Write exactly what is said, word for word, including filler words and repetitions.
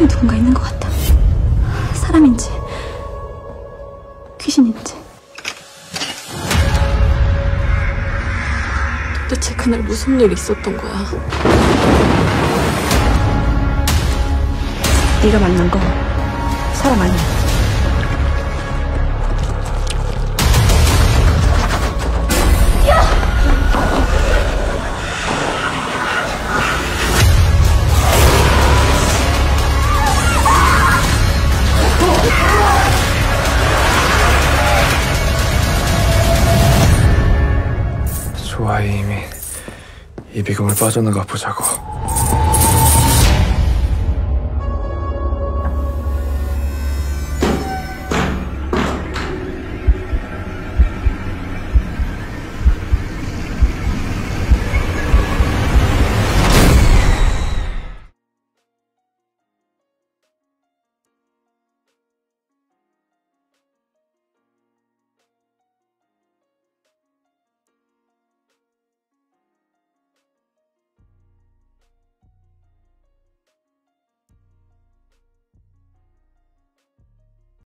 옆에 누군가 있는 것 같다. 사람인지 귀신인지. 도대체 그날 무슨 일이 있었던 거야? 네가 만난 거 사람 아니야. 야! 좋아, 이미 이 비금을 빠져나가 보자고.